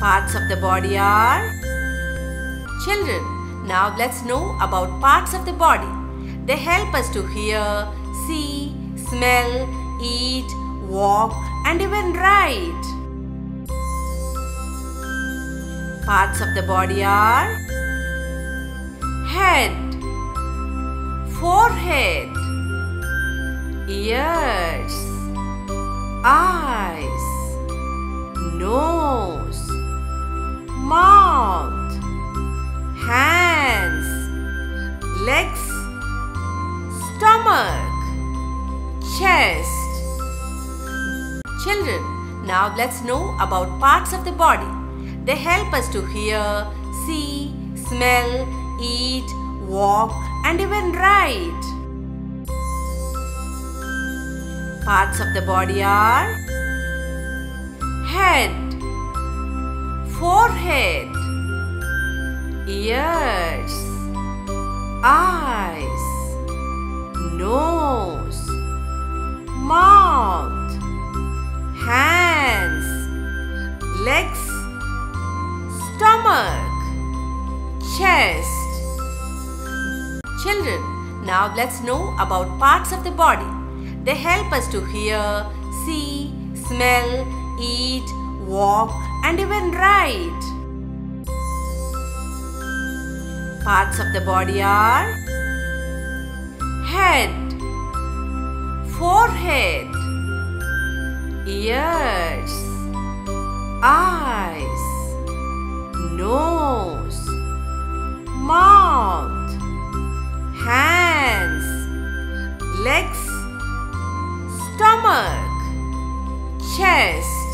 Parts of the body are... Children, now let's know about parts of the body. They help us to hear, see, smell, eat, walk and even write. Parts of the body are... Head, forehead, ears, eyes, nose, mouth, hands, legs, stomach, chest. Children, now let's know about parts of the body. They help us to hear, see, smell, eat, walk and even write. Parts of the body are head, forehead, ears, eyes, nose, mouth, hands, legs, stomach, chest. Children, now let's know about parts of the body. They help us to hear, see, smell, eat, walk and even write. Parts of the body are head, forehead, ears, eyes, nose, mouth, hands, legs, stomach, chest.